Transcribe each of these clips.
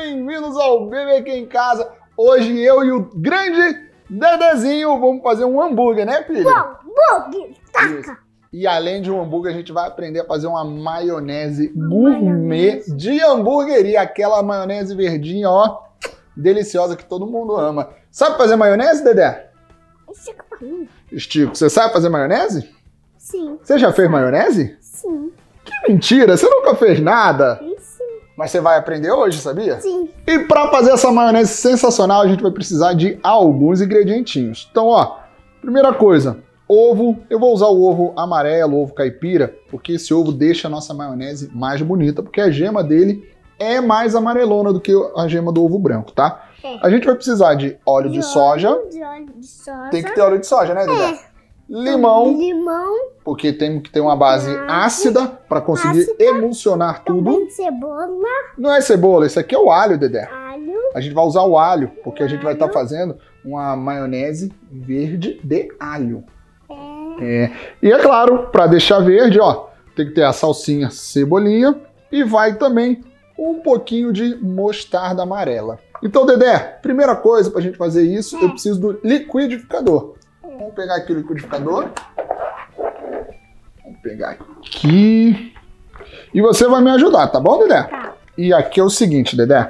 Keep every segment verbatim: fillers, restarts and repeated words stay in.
bem-vindos ao B B Q Em Casa. Hoje eu e o grande Dedezinho vamos fazer um hambúrguer, né, filho? Um hambúrguer, taca! E além de um hambúrguer, a gente vai aprender a fazer uma maionese gourmet de hamburgueria. Aquela maionese verdinha, ó, deliciosa, que todo mundo ama. Sabe fazer maionese, Dedé? Estica pra mim. Estico. Você sabe fazer maionese? Sim. Você já fez maionese? Sim. Que mentira, você nunca fez nada? Sim. Mas você vai aprender hoje, sabia? Sim. E pra fazer essa maionese sensacional, a gente vai precisar de alguns ingredientinhos. Então, ó, primeira coisa, ovo. Eu vou usar o ovo amarelo, o ovo caipira, porque esse ovo deixa a nossa maionese mais bonita, porque a gema dele é mais amarelona do que a gema do ovo branco, tá? É. A gente vai precisar de óleo de, de soja. Óleo, de óleo de soja. Tem que ter óleo de soja, né, Dedé? É. Limão, limão, porque tem que ter uma base ácida para conseguir ácida, emulsionar tudo. Cebola. Não é cebola, isso aqui é o alho, Dedé. Alho. A gente vai usar o alho, porque alho. A gente vai estar tá fazendo uma maionese verde de alho. É. É. E é claro, para deixar verde, ó, tem que ter a salsinha, cebolinha e vai também um pouquinho de mostarda amarela. Então, Dedé, primeira coisa para a gente fazer isso, é. eu preciso do liquidificador. Vamos pegar aqui o liquidificador. Vamos pegar aqui. E você vai me ajudar, tá bom, Dedé? Tá. E aqui é o seguinte, Dedé.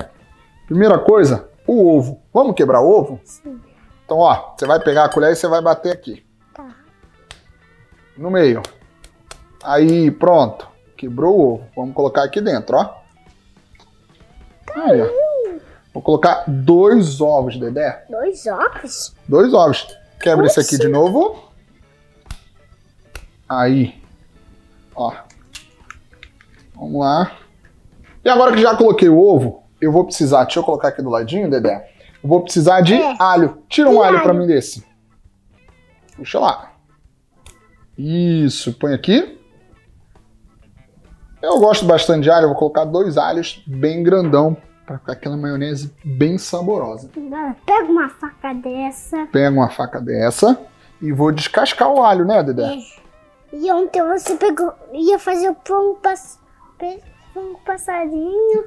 Primeira coisa, o ovo. Vamos quebrar o ovo? Sim. Então, ó, você vai pegar a colher e você vai bater aqui. Tá. No meio. Aí, pronto. Quebrou o ovo. Vamos colocar aqui dentro, ó. Aí, ó. Vou colocar dois ovos, Dedé. Dois ovos? Dois ovos. Quebra isso aqui de novo. Aí. Ó. Vamos lá. E agora que já coloquei o ovo, eu vou precisar... Deixa eu colocar aqui do ladinho, Dedé. Eu vou precisar de é. alho. Tira um alho, alho pra mim desse. Puxa lá. Isso. Põe aqui. Eu gosto bastante de alho. Eu vou colocar dois alhos bem grandão. Pra ficar aquela maionese bem saborosa. Pega uma faca dessa. Pega uma faca dessa. E vou descascar o alho, né, Dedé? É. E ontem você pegou... Ia fazer o pão pass... um passarinho.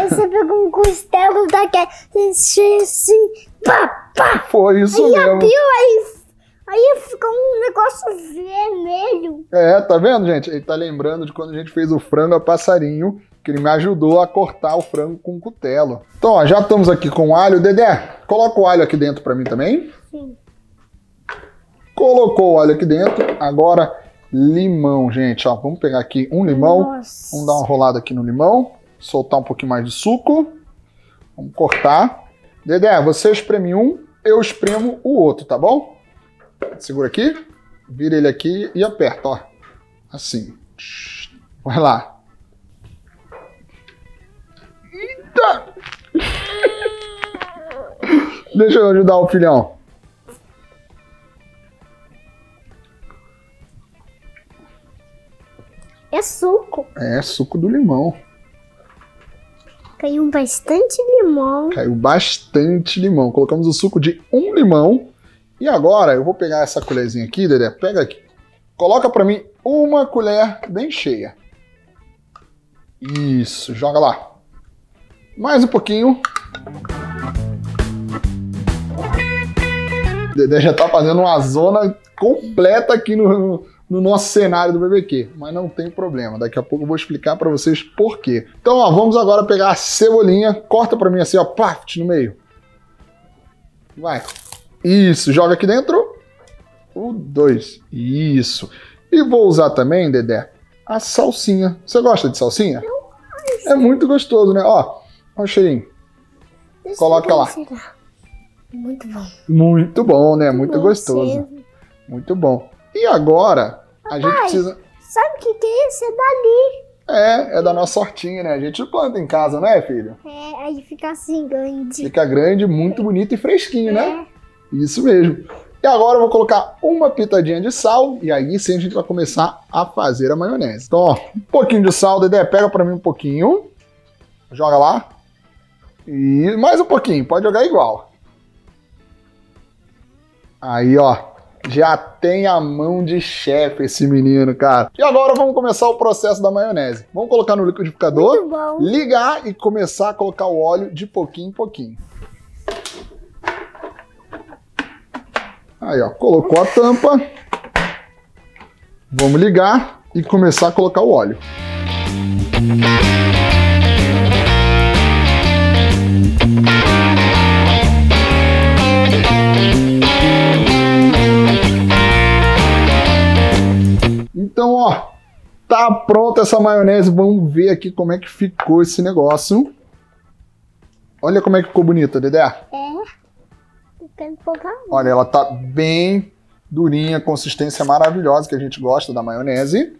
Aí você pegou um costelo daquela... Assim... Pá, pá. Foi isso aí mesmo. Abriu, aí abriu, aí ficou um negócio vermelho. É, tá vendo, gente? Ele tá lembrando de quando a gente fez o frango a passarinho. Que ele me ajudou a cortar o frango com cutelo. Então, ó, já estamos aqui com o alho. Dedé, coloca o alho aqui dentro pra mim também. Sim. Colocou o alho aqui dentro. Agora, limão, gente. Ó, vamos pegar aqui um limão. Nossa. Vamos dar uma rolada aqui no limão. Soltar um pouquinho mais de suco. Vamos cortar. Dedé, você espreme um, eu espremo o outro, tá bom? Segura aqui. Vira ele aqui e aperta, ó. Assim. Vai lá. Deixa eu ajudar o filhão. É suco. É, suco do limão. Caiu bastante limão. Caiu bastante limão. Colocamos o suco de um limão. E agora eu vou pegar essa colherzinha aqui, Dedé. Pega aqui. Coloca pra mim uma colher bem cheia. Isso, joga lá. Mais um pouquinho. O Dedé já tá fazendo uma zona completa aqui no, no nosso cenário do B B Q. Mas não tem problema, daqui a pouco eu vou explicar pra vocês por quê. Então, ó, vamos agora pegar a cebolinha. Corta pra mim assim, ó, pláft no meio. Vai. Isso, joga aqui dentro. O dois. Isso. E vou usar também, Dedé, a salsinha. Você gosta de salsinha? Eu gosto. É muito gostoso, né? Ó. Olha o cheirinho. Isso. Coloca lá. Cheirar. Muito bom. Muito bom, né? Muito, muito bom, gostoso. Cheiro. Muito bom. E agora, Papai, a gente precisa... Sabe o que, que é isso? É dali. É, é da nossa hortinha, né? A gente planta em casa, né, filho? É, aí fica assim, grande. Fica grande, muito bonito e fresquinho, é. né? Isso mesmo. E agora eu vou colocar uma pitadinha de sal e aí sim a gente vai começar a fazer a maionese. Então, ó, um pouquinho de sal, Dedé, pega pra mim um pouquinho. Joga lá. E mais um pouquinho, pode jogar igual. Aí, ó, Já tem a mão de chefe esse menino, cara. E agora vamos começar o processo da maionese. Vamos colocar no liquidificador, ligar e começar a colocar o óleo de pouquinho em pouquinho. Aí, ó, colocou a tampa. Vamos ligar e começar a colocar o óleo. Então, ó, tá pronta essa maionese. Vamos ver aqui como é que ficou esse negócio. Olha como é que ficou bonita, Dedé. É, tem pouca água. Olha, ela tá bem durinha, consistência maravilhosa que a gente gosta da maionese.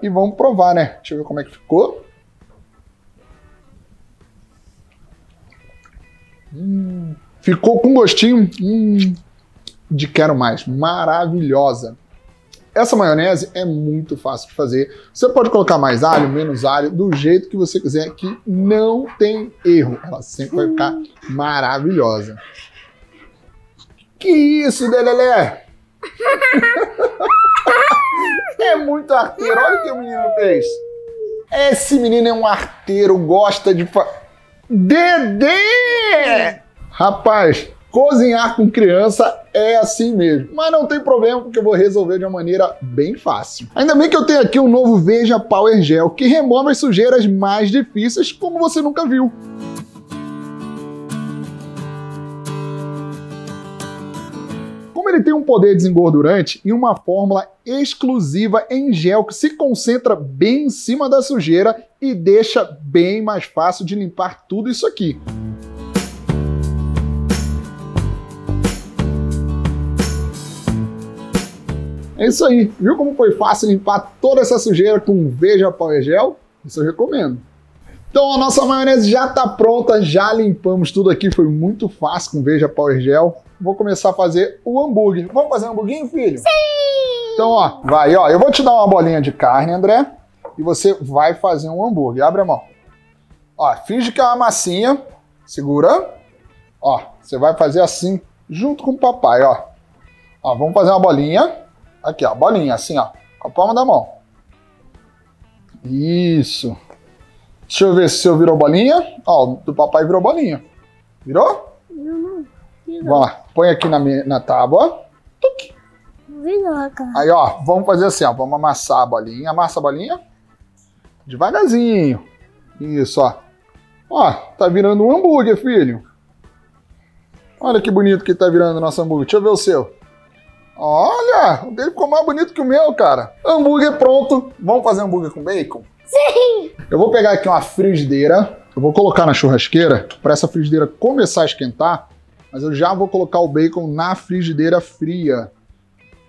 E vamos provar, né? Deixa eu ver como é que ficou. Hum, ficou com gostinho hum, de quero mais. Maravilhosa. Essa maionese é muito fácil de fazer. Você pode colocar mais alho, menos alho, do jeito que você quiser, que não tem erro. Ela sempre vai ficar maravilhosa. Que isso, Delelé? É muito arteiro. Olha o que o menino fez. Esse menino é um arteiro, gosta de... Fa... Dedé! Rapaz... Cozinhar com criança é assim mesmo. Mas não tem problema, porque eu vou resolver de uma maneira bem fácil. Ainda bem que eu tenho aqui o novo Veja Power Gel, que remove as sujeiras mais difíceis, como você nunca viu. Como ele tem um poder desengordurante e uma fórmula exclusiva em gel que se concentra bem em cima da sujeira e deixa bem mais fácil de limpar tudo isso aqui. É isso aí. Viu como foi fácil limpar toda essa sujeira com Veja Power Gel? Isso eu recomendo. Então a nossa maionese já está pronta, já limpamos tudo aqui, foi muito fácil com Veja Power Gel. Vou começar a fazer o hambúrguer. Vamos fazer um hambúrguer, filho? Sim! Então ó, vai ó, eu vou te dar uma bolinha de carne, André, e você vai fazer um hambúrguer. Abre a mão. Ó, finge que é uma massinha, segura. Ó, você vai fazer assim, junto com o papai, ó. Ó, vamos fazer uma bolinha. Aqui, ó, bolinha, assim, ó, com a palma da mão. Isso. Deixa eu ver se o seu virou bolinha. Ó, o do papai virou bolinha. Virou? Não, não. Virou. Vamos lá, põe aqui na, na tábua. Tuc. Virou, cara. Aí, ó, vamos fazer assim, ó, vamos amassar a bolinha. Amassa a bolinha. Devagarzinho. Isso, ó. Ó, tá virando um hambúrguer, filho. Olha que bonito que tá virando o nosso hambúrguer. Deixa eu ver o seu. Olha, o dele ficou mais bonito que o meu, cara. Hambúrguer pronto. Vamos fazer hambúrguer com bacon? Sim! Eu vou pegar aqui uma frigideira, eu vou colocar na churrasqueira, para essa frigideira começar a esquentar, mas eu já vou colocar o bacon na frigideira fria.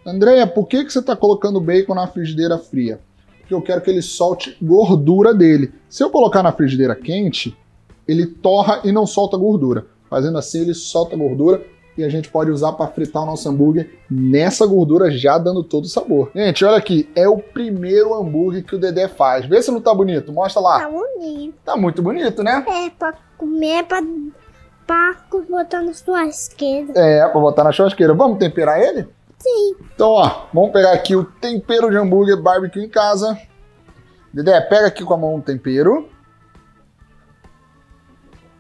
Andréia, por que que você está colocando o bacon na frigideira fria? Porque eu quero que ele solte gordura dele. Se eu colocar na frigideira quente, ele torra e não solta gordura. Fazendo assim, ele solta gordura. E a gente pode usar para fritar o nosso hambúrguer nessa gordura, já dando todo o sabor. Gente, olha aqui, é o primeiro hambúrguer que o Dedé faz. Vê se não tá bonito, mostra lá. Tá bonito. Tá muito bonito, né? É, pra comer, pra, pra botar na churrasqueira. É, pra botar na churrasqueira. Vamos temperar ele? Sim. Então, ó, vamos pegar aqui o tempero de hambúrguer B B Q em casa. Dedé, pega aqui com a mão o tempero.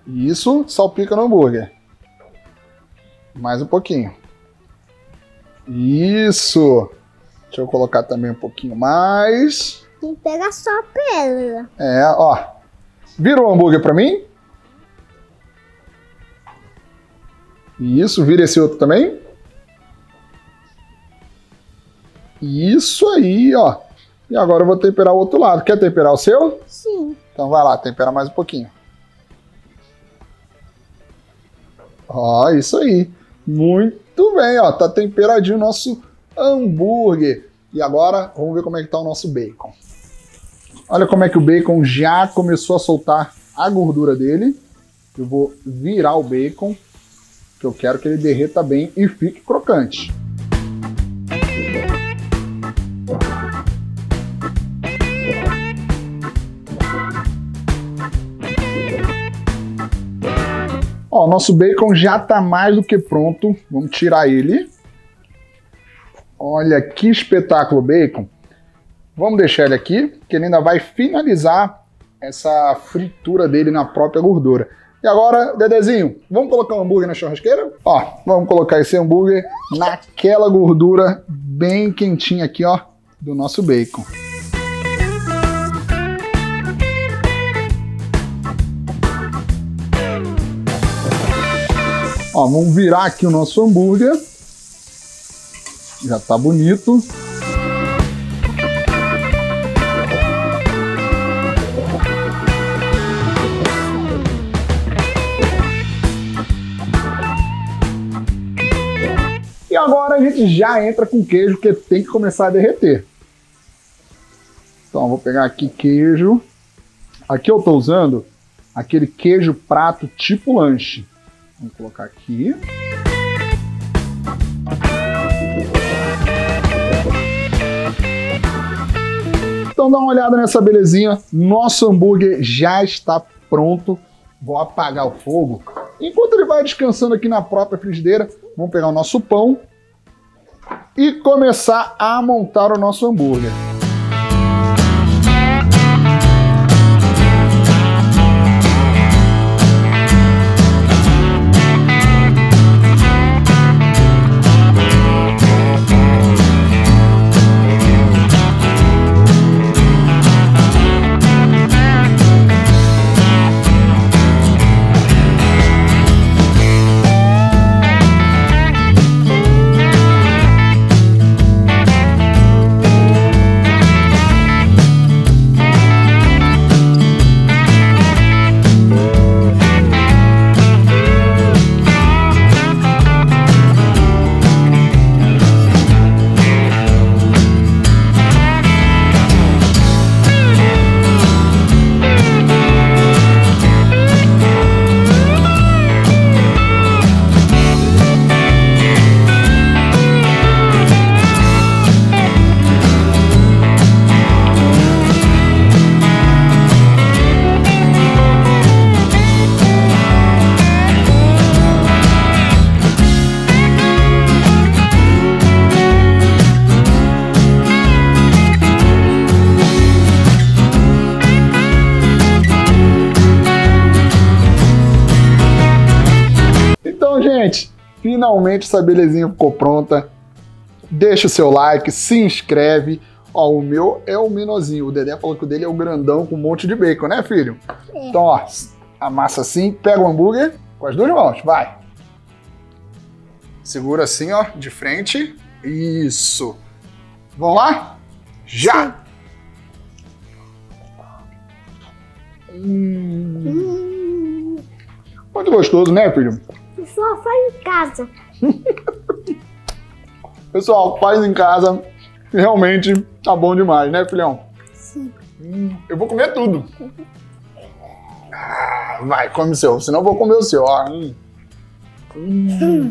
Isso, salpica no hambúrguer. Mais um pouquinho. Isso. Deixa eu colocar também um pouquinho mais. Tem que pegar só a pedra. É, ó. Vira o hambúrguer pra mim. Isso, vira esse outro também. Isso aí, ó. E agora eu vou temperar o outro lado. Quer temperar o seu? Sim. Então vai lá, tempera mais um pouquinho. Ó, isso aí. Muito bem, ó, tá temperadinho o nosso hambúrguer. E agora, vamos ver como é que tá o nosso bacon. Olha como é que o bacon já começou a soltar a gordura dele. Eu vou virar o bacon, que eu quero que ele derreta bem e fique crocante. Ó, nosso bacon já tá mais do que pronto. Vamos tirar ele. Olha que espetáculo, bacon. Vamos deixar ele aqui, que ele ainda vai finalizar essa fritura dele na própria gordura. E agora, Dedezinho, vamos colocar o hambúrguer na churrasqueira? Ó, vamos colocar esse hambúrguer naquela gordura bem quentinha aqui, ó, do nosso bacon. Ó, vamos virar aqui o nosso hambúrguer. Já tá bonito. E agora a gente já entra com queijo, que tem que começar a derreter. Então, eu vou pegar aqui queijo. Aqui eu tô usando aquele queijo prato tipo lanche. Vamos colocar aqui. Então dá uma olhada nessa belezinha. Nosso hambúrguer já está pronto. Vou apagar o fogo. Enquanto ele vai descansando aqui na própria frigideira, vamos pegar o nosso pão e começar a montar o nosso hambúrguer. Gente, finalmente essa belezinha ficou pronta. Deixa o seu like, se inscreve. Ó, o meu é o menorzinho. O Dedé falou que o dele é o grandão com um monte de bacon, né, filho? É. Então, ó, amassa assim, pega o hambúrguer com as duas mãos, vai. Segura assim, ó, de frente. Isso. Vamos lá? Já! Hum. Muito gostoso, né, filho? Pessoal, faz em casa. Pessoal, faz em casa. Realmente tá bom demais, né, filhão? Sim. Hum, eu vou comer tudo. Ah, vai, come o seu. Senão eu vou comer o seu. Ó. Hum. Hum.